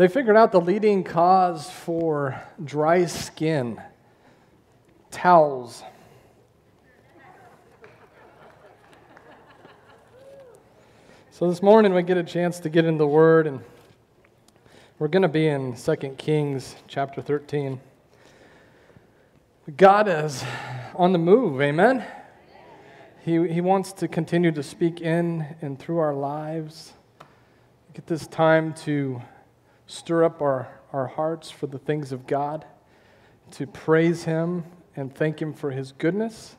They figured out the leading cause for dry skin: towels. So this morning we get a chance to get in the Word, and we're going to be in 2 Kings chapter 13. God is on the move, amen? He wants to continue to speak in and through our lives. Get this time to stir up our hearts for the things of God, to praise Him and thank Him for His goodness.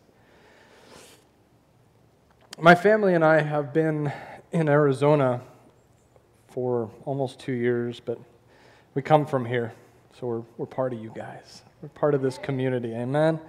My family and I have been in Arizona for almost 2 years, but we come from here, so we're part of you guys. We're part of this community, amen?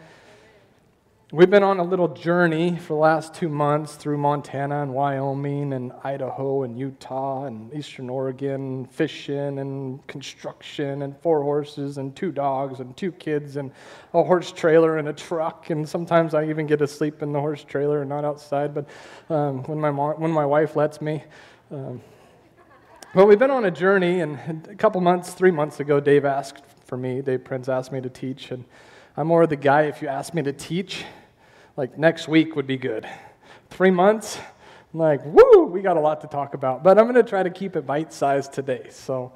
We've been on a little journey for the last 2 months through Montana and Wyoming and Idaho and Utah and Eastern Oregon, fishing and construction and 4 horses and 2 dogs and 2 kids and a horse trailer and a truck. And sometimes I even get to sleep in the horse trailer and not outside, but when my wife lets me. But we've been on a journey, and a couple months, 3 months ago, Dave Prince asked me to teach, and I'm more the guy, if you ask me to teach, like next week would be good. 3 months, I'm like, woo, we got a lot to talk about. But I'm going to try to keep it bite-sized today. So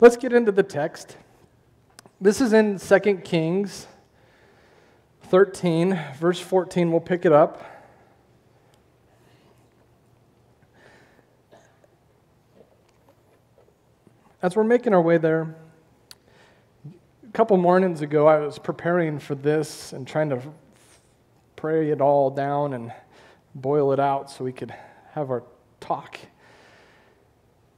let's get into the text. This is in 2 Kings 13, verse 14. We'll pick it up. As we're making our way there, a couple mornings ago, I was preparing for this and trying to pray it all down and boil it out so we could have our talk.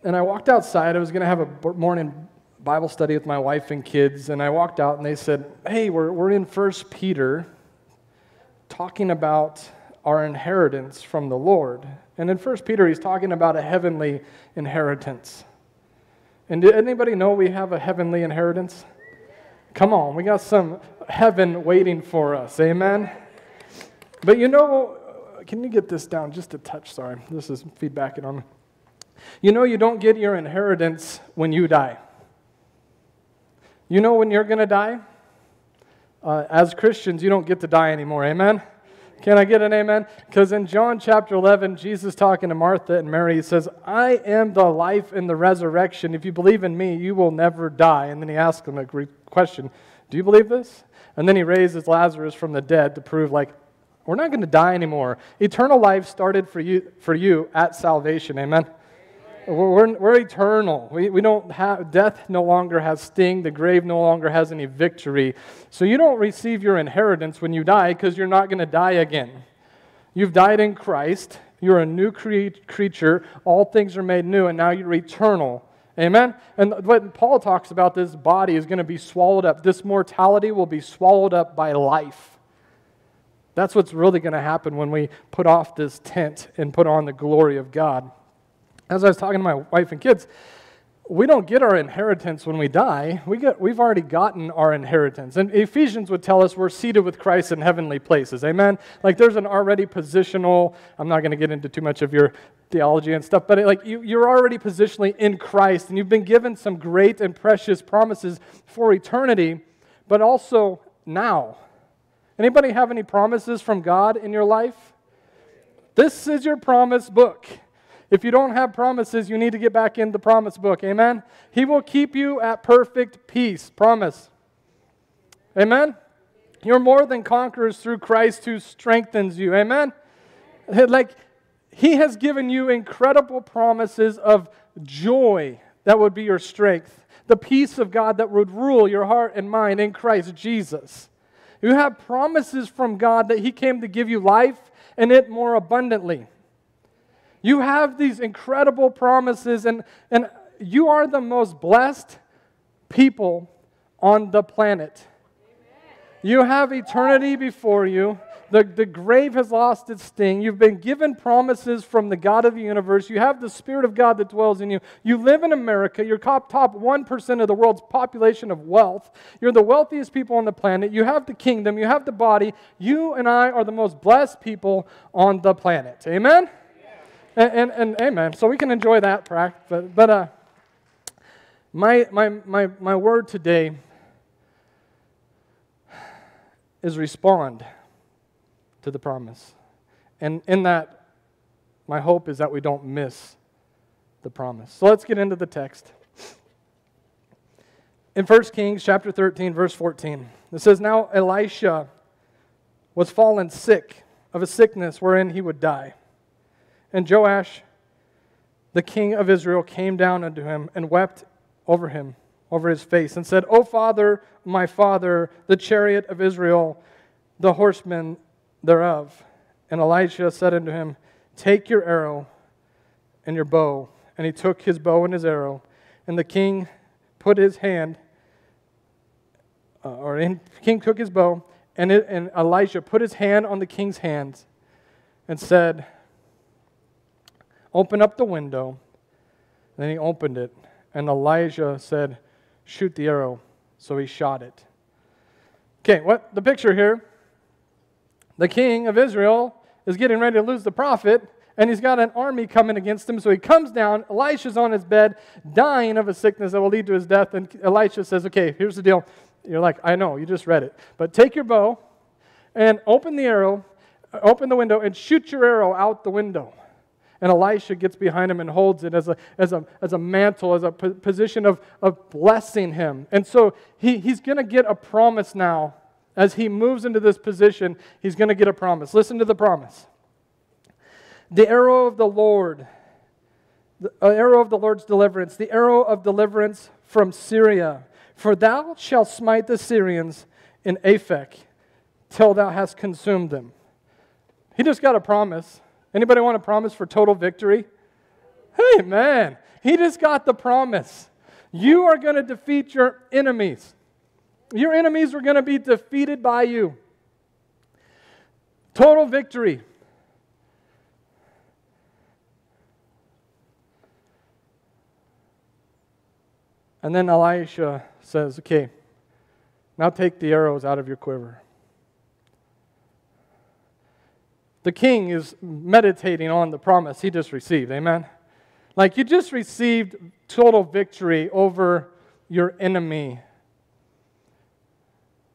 And I walked outside. I was going to have a morning Bible study with my wife and kids, and I walked out, and they said, hey, we're in 1 Peter talking about our inheritance from the Lord. And in 1 Peter, he's talking about a heavenly inheritance. And did anybody know we have a heavenly inheritance? Come on, we got some heaven waiting for us, amen? But you know, can you get this down just a touch? Sorry, this is feedbacking on me. You know you don't get your inheritance when you die. You know when you're going to die? As Christians, you don't get to die anymore, amen? Can I get an amen? Because in John chapter 11, Jesus talking to Martha and Mary, he says, I am the life and the resurrection. If you believe in me, you will never die. And then he asks them a question, do you believe this? And then he raises Lazarus from the dead to prove, like, we're not going to die anymore. Eternal life started for you at salvation, amen? We're eternal. We don't have, death no longer has sting. The grave no longer has any victory. So you don't receive your inheritance when you die, because you're not going to die again. You've died in Christ. You're a new creature. All things are made new, and now you're eternal. Amen? And what Paul talks about, this body is going to be swallowed up. This mortality will be swallowed up by life. That's what's really going to happen when we put off this tent and put on the glory of God. As I was talking to my wife and kids, we don't get our inheritance when we die. We've already gotten our inheritance. And Ephesians would tell us we're seated with Christ in heavenly places. Amen? Like, there's an already positional, I'm not going to get into too much of your theology and stuff, but like you're already positionally in Christ, and you've been given some great and precious promises for eternity, but also now. Anybody have any promises from God in your life? This is your promise book. If you don't have promises, you need to get back in the promise book. Amen? He will keep you at perfect peace. Promise. Amen? You're more than conquerors through Christ who strengthens you. Amen? Like, He has given you incredible promises of joy that would be your strength. The peace of God that would rule your heart and mind in Christ Jesus. You have promises from God that He came to give you life and it more abundantly. You have these incredible promises, and you are the most blessed people on the planet. You have eternity before you. The grave has lost its sting. You've been given promises from the God of the universe. You have the Spirit of God that dwells in you. You live in America. You're top 1% of the world's population of wealth. You're the wealthiest people on the planet. You have the kingdom. You have the body. You and I are the most blessed people on the planet. Amen? And amen. So we can enjoy that, but My word today is respond to the promise. And in that, my hope is that we don't miss the promise. So let's get into the text. In 1 Kings chapter 13, verse 14, it says, "Now Elisha was fallen sick of a sickness wherein he would die. And Joash, the king of Israel, came down unto him and wept over him, over his face, and said, O Father, my Father, the chariot of Israel, the horsemen thereof. And Elisha said unto him, Take your arrow and your bow. And he took his bow and his arrow, and the king put his hand, king took his bow, and Elisha put his hand on the king's hands and said, Open up the window. And then he opened it, and Elisha said, Shoot the arrow. So he shot it." Okay, what the picture here? The king of Israel is getting ready to lose the prophet, and he's got an army coming against him. So he comes down. Elisha's on his bed, dying of a sickness that will lead to his death. And Elisha says, okay, here's the deal. You're like, I know, you just read it. But take your bow and open the arrow, open the window, and shoot your arrow out the window. And Elisha gets behind him and holds it as a mantle, as a position of blessing him. And so he's going to get a promise now. As he moves into this position, he's going to get a promise. Listen to the promise. The arrow of the Lord, the arrow of the Lord's deliverance, the arrow of deliverance from Syria. For thou shalt smite the Syrians in Aphek till thou hast consumed them. He just got a promise. Anybody want a promise for total victory? Hey, man, he just got the promise. You are going to defeat your enemies. Your enemies are going to be defeated by you. Total victory. And then Elisha says, okay, now take the arrows out of your quiver. The king is meditating on the promise he just received, amen? Like, you just received total victory over your enemy.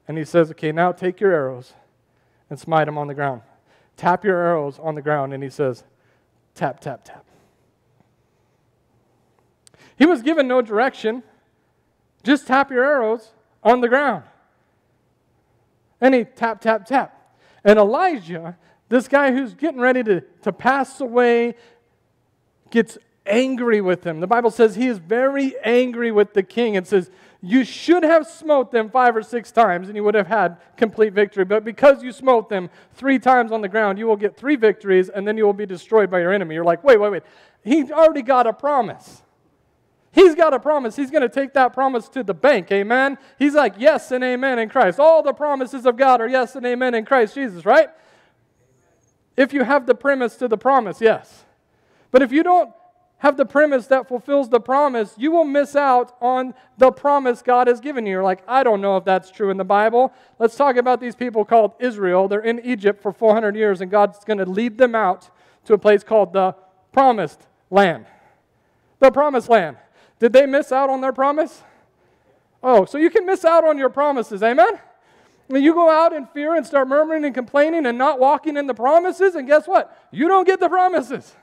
And he says, okay, now take your arrows and smite them on the ground. Tap your arrows on the ground. And he says, tap, tap, tap. He was given no direction. Just tap your arrows on the ground. And he tap, tap, tap. And Elijah, this guy who's getting ready to pass away, gets angry with him. The Bible says he is very angry with the king. It says, you should have smote them 5 or 6 times, and you would have had complete victory. But because you smote them 3 times on the ground, you will get 3 victories, and then you will be destroyed by your enemy. You're like, wait, wait, wait. He already got a promise. He's got a promise. He's going to take that promise to the bank, amen? He's like, yes and amen in Christ. All the promises of God are yes and amen in Christ Jesus, right? If you have the premise to the promise, yes. But if you don't have the premise that fulfills the promise, you will miss out on the promise God has given you. You're like, I don't know if that's true in the Bible. Let's talk about these people called Israel. They're in Egypt for 400 years, and God's going to lead them out to a place called the Promised Land. The Promised Land. Did they miss out on their promise? Oh, so you can miss out on your promises, amen? When you go out in fear and start murmuring and complaining and not walking in the promises, and guess what? You don't get the promises.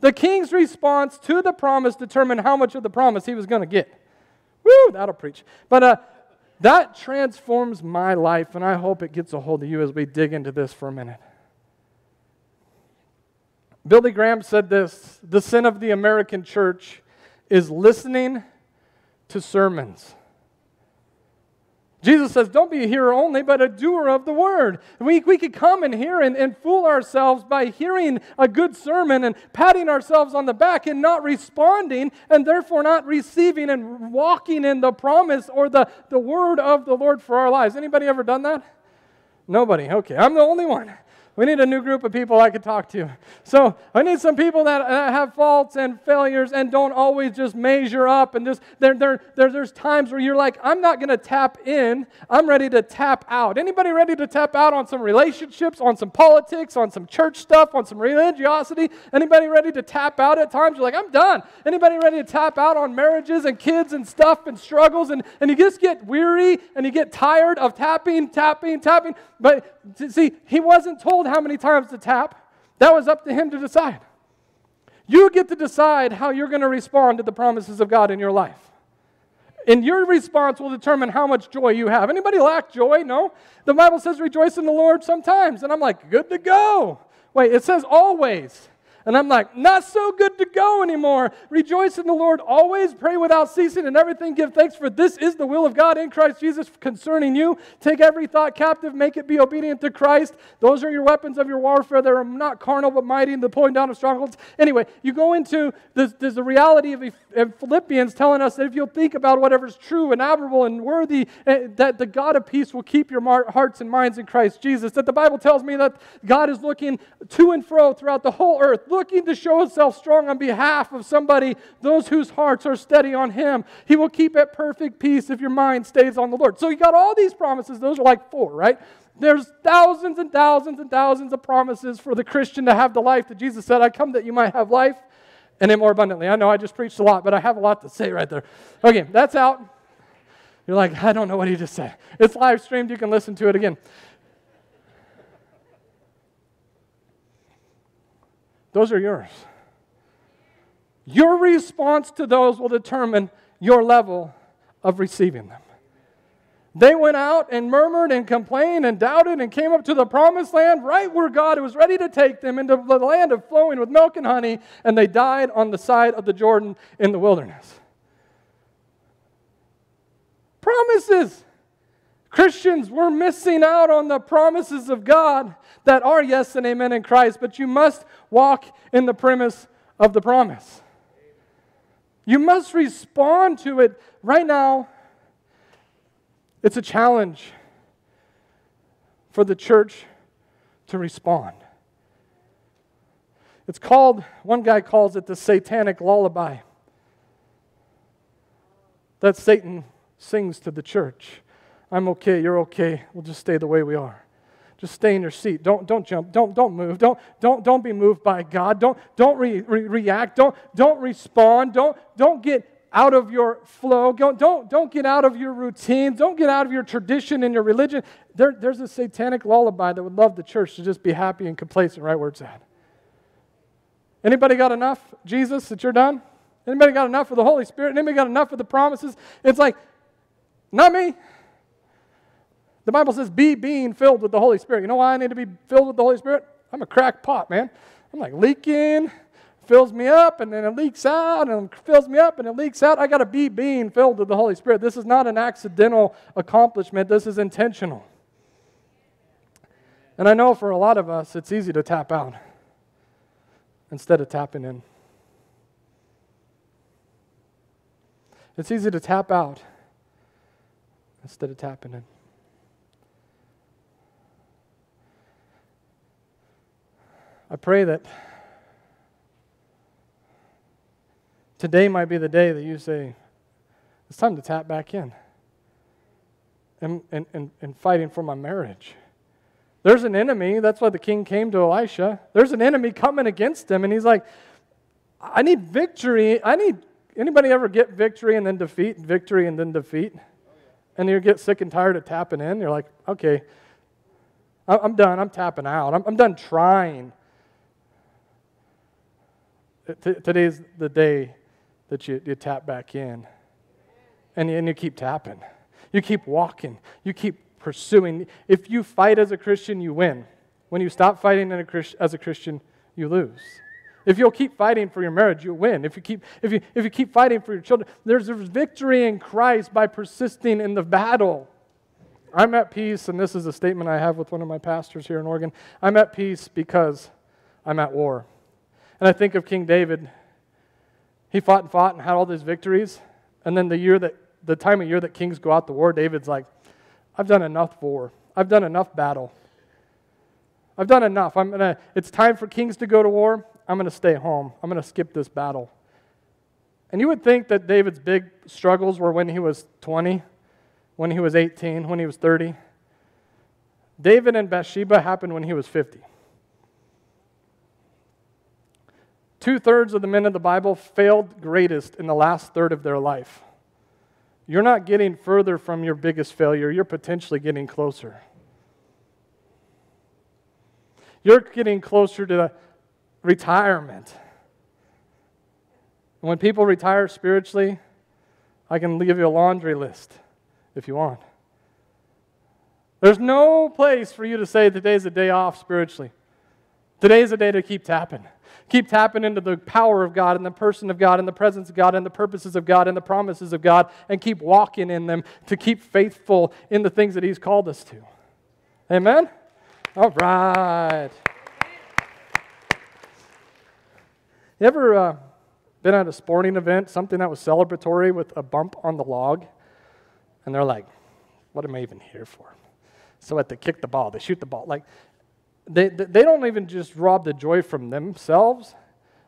The king's response to the promise determined how much of the promise he was going to get. Woo, that'll preach. But that transforms my life, and I hope it gets a hold of you as we dig into this for a minute. Billy Graham said this, the sin of the American church is listening to sermons. Jesus says, don't be a hearer only, but a doer of the word. We could come in here and fool ourselves by hearing a good sermon and patting ourselves on the back and not responding, and therefore not receiving and walking in the promise or the word of the Lord for our lives. Anybody ever done that? Nobody. Okay, I'm the only one. We need a new group of people I could talk to. So I need some people that have faults and failures and don't always just measure up. And just there's times where you're like, I'm not going to tap in. I'm ready to tap out. Anybody ready to tap out on some relationships, on some politics, on some church stuff, on some religiosity? Anybody ready to tap out at times? You're like, I'm done. Anybody ready to tap out on marriages and kids and stuff and struggles? And you just get weary and you get tired of tapping. But see, he wasn't told how many times to tap. That was up to him to decide. You get to decide how you're going to respond to the promises of God in your life. And your response will determine how much joy you have. Anybody lack joy? No. The Bible says rejoice in the Lord sometimes. And I'm like, good to go. Wait, it says always. And I'm like, not so good to go anymore. Rejoice in the Lord always. Pray without ceasing. And everything give thanks, for this is the will of God in Christ Jesus concerning you. Take every thought captive. Make it be obedient to Christ. Those are your weapons of your warfare. They are not carnal but mighty in the pulling down of strongholds. Anyway, you go into this the reality of Philippians telling us that if you'll think about whatever's true and admirable and worthy, that the God of peace will keep your hearts and minds in Christ Jesus. That the Bible tells me that God is looking to and fro throughout the whole earth, looking to show himself strong on behalf of somebody, those whose hearts are steady on him. He will keep at perfect peace if your mind stays on the Lord. So you got all these promises. Those are like 4, right? There's thousands and thousands and thousands of promises for the Christian to have the life that Jesus said, I come that you might have life and it more abundantly. I know I just preached a lot, but I have a lot to say right there. Okay, that's out. You're like, I don't know what he just said. It's live streamed. You can listen to it again. Those are yours. Your response to those will determine your level of receiving them. They went out and murmured and complained and doubted and came up to the promised land right where God was ready to take them, into the land of flowing with milk and honey, and they died on the side of the Jordan in the wilderness. Promises. Christians, we're missing out on the promises of God that are yes and amen in Christ, but you must walk in the premise of the promise. You must respond to it. Right now, it's a challenge for the church to respond. It's called, one guy calls it the satanic lullaby that Satan sings to the church. I'm okay, you're okay, we'll just stay the way we are. Just stay in your seat. Don't jump. Don't move. Don't be moved by God. Don't react. Don't respond. Don't get out of your flow. Don't get out of your routine. Don't get out of your tradition and your religion. There's a satanic lullaby that would love the church to just be happy and complacent right where it's at. Anybody got enough, Jesus, that you're done? Anybody got enough of the Holy Spirit? Anybody got enough of the promises? It's like, not me. The Bible says, be being filled with the Holy Spirit. You know why I need to be filled with the Holy Spirit? I'm a crack pot, man. I'm like leaking, fills me up, and then it leaks out, and it fills me up, and it leaks out. I got to be being filled with the Holy Spirit. This is not an accidental accomplishment. This is intentional. And I know for a lot of us, it's easy to tap out instead of tapping in. It's easy to tap out instead of tapping in. I pray that today might be the day that you say, it's time to tap back in. And fighting for my marriage. There's an enemy. That's why the king came to Elisha. There's an enemy coming against him. And he's like, I need victory. Anybody ever get victory and then defeat? Victory and then defeat? And you get sick and tired of tapping in. You're like, okay, I'm done. I'm tapping out. I'm done trying. Today's the day that you tap back in. And you keep tapping. You keep walking. You keep pursuing. If you fight as a Christian, you win. When you stop fighting as a Christian, you lose. If you'll keep fighting for your marriage, you'll win. If you keep fighting for your children, there's victory in Christ by persisting in the battle. I'm at peace, and this is a statement I have with one of my pastors here in Oregon. I'm at peace because I'm at war. And I think of King David. He fought and had all these victories. And then the time of year that kings go out to war, David's like, I've done enough war. I've done enough battle. I've done enough. It's time for kings to go to war. I'm going to stay home. I'm going to skip this battle. And you would think that David's big struggles were when he was 20, when he was 18, when he was 30. David and Bathsheba happened when he was 50. Two-thirds of the men of the Bible failed greatest in the last third of their life. You're not getting further from your biggest failure. You're potentially getting closer. You're getting closer to retirement. And when people retire spiritually, I can give you a laundry list if you want. There's no place for you to say today's a day off spiritually. Today's a day to keep tapping. Keep tapping into the power of God and the person of God and the presence of God and the purposes of God and the promises of God, and keep walking in them to keep faithful in the things that He's called us to. Amen? All right. You ever been at a sporting event, something that was celebratory with a bump on the log? And they're like, what am I even here for? So they kick the ball, they shoot the ball. Like, They don't even just rob the joy from themselves.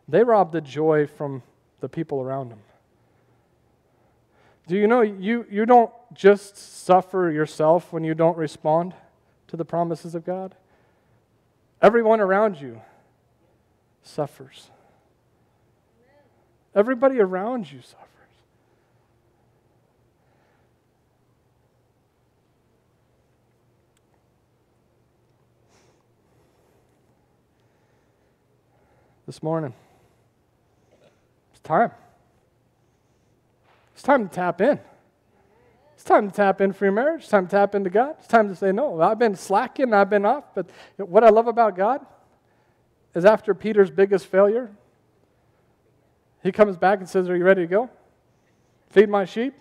They rob the joy from the people around them. Do you know you don't just suffer yourself when you don't respond to the promises of God? Everyone around you suffers. Everybody around you suffers. This morning, it's time. It's time to tap in. It's time to tap in for your marriage. It's time to tap into God. It's time to say, no, I've been slacking, I've been off, but what I love about God is after Peter's biggest failure, he comes back and says, are you ready to go? Feed my sheep.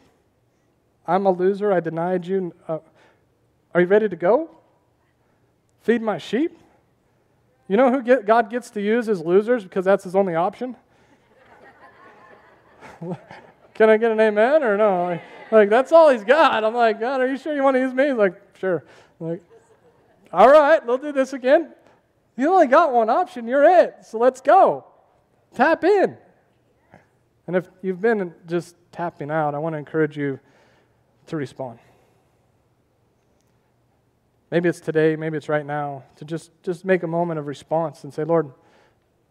I'm a loser. I denied you. Are you ready to go? Feed my sheep. You know who God gets to use as losers because that's his only option? Can I get an amen or no? Like, that's all he's got. I'm like, God, are you sure you want to use me? He's like, sure. I'm like, all right, we'll do this again. You only got one option. You're it. So let's go. Tap in. And if you've been just tapping out, I want to encourage you to respond. Maybe it's today, maybe it's right now, to just make a moment of response and say, Lord,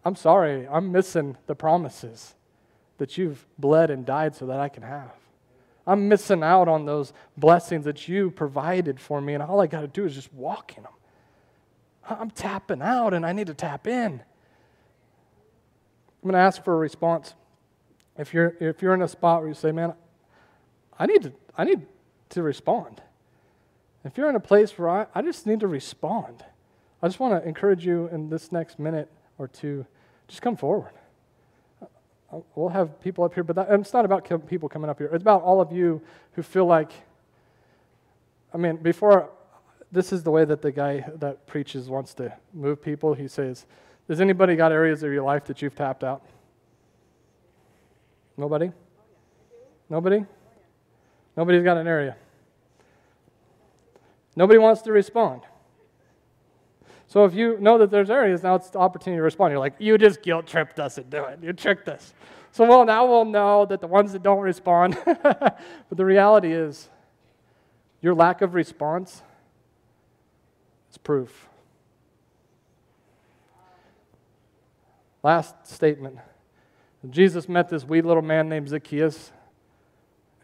I'm sorry, I'm missing the promises that you've bled and died so that I can have. I'm missing out on those blessings that you provided for me, and all I got to do is just walk in them. I'm tapping out, and I need to tap in. I'm going to ask for a response. If you're in a spot where you say, man, I need to respond. If you're in a place where I just need to respond, I just want to encourage you in this next minute or two, just come forward. We'll have people up here, but it's not about people coming up here. It's about all of you who feel like, this is the way that the guy that preaches wants to move people. He says, does anybody got areas of your life that you've tapped out? Nobody? Nobody? Nobody's got an area. Nobody wants to respond. So if you know that there's areas, now it's the opportunity to respond. You're like, you just guilt tripped us into it. You tricked us. So now we'll know that the ones that don't respond. But the reality is, your lack of response is proof. Last statement. Jesus met this wee little man named Zacchaeus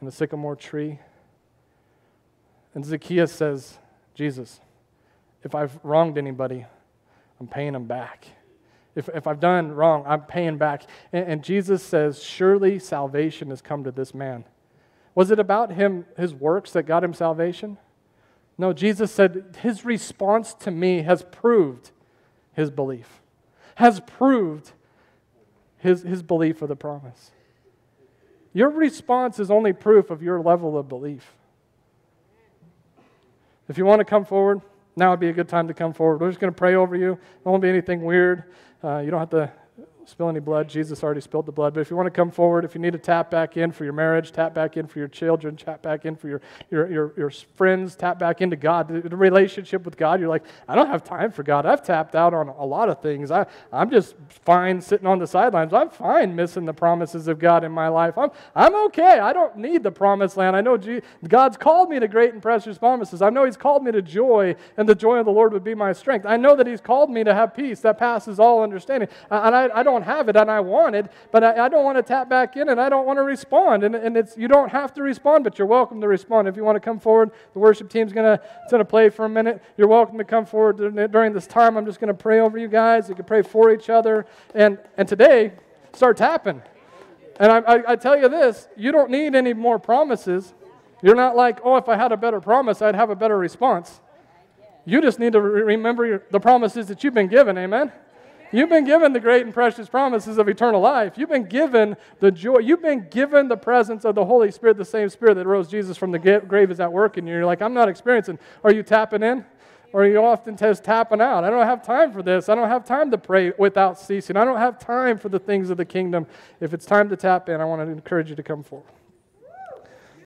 in a sycamore tree. And Zacchaeus says, Jesus, if I've wronged anybody, I'm paying them back. If I've done wrong, I'm paying back. And Jesus says, surely salvation has come to this man. Was it about him, his works that got him salvation? No, Jesus said, his response to me has proved his belief, has proved his belief of the promise. Your response is only proof of your level of belief. If you want to come forward, now would be a good time to come forward. We're just going to pray over you. It won't be anything weird. You don't have to spill any blood. Jesus already spilled the blood. But if you want to come forward, if you need to tap back in for your marriage, tap back in for your children, tap back in for your friends, tap back into God, the relationship with God, you're like, I don't have time for God. I've tapped out on a lot of things. I'm just fine sitting on the sidelines. I'm fine missing the promises of God in my life. I'm okay. I don't need the promised land. I know God's called me to great and precious promises. I know He's called me to joy, and the joy of the Lord would be my strength. I know that He's called me to have peace that passes all understanding. And I don't have it, and I want it, but I don't want to tap back in, and I don't want to respond. And it's, you don't have to respond, but you're welcome to respond. If you want to come forward, the worship team's going to play for a minute. You're welcome to come forward during this time. I'm just going to pray over you guys. You can pray for each other. And today, start tapping. And I tell you this, you don't need any more promises. You're not like, oh, if I had a better promise, I'd have a better response. You just need to remember the promises that you've been given, amen? You've been given the great and precious promises of eternal life. You've been given the joy. You've been given the presence of the Holy Spirit, the same Spirit that rose Jesus from the grave is at work in you. You're like, I'm not experiencing. Are you tapping in? Or you often test tapping out. I don't have time for this. I don't have time to pray without ceasing. I don't have time for the things of the kingdom. If it's time to tap in, I want to encourage you to come forward.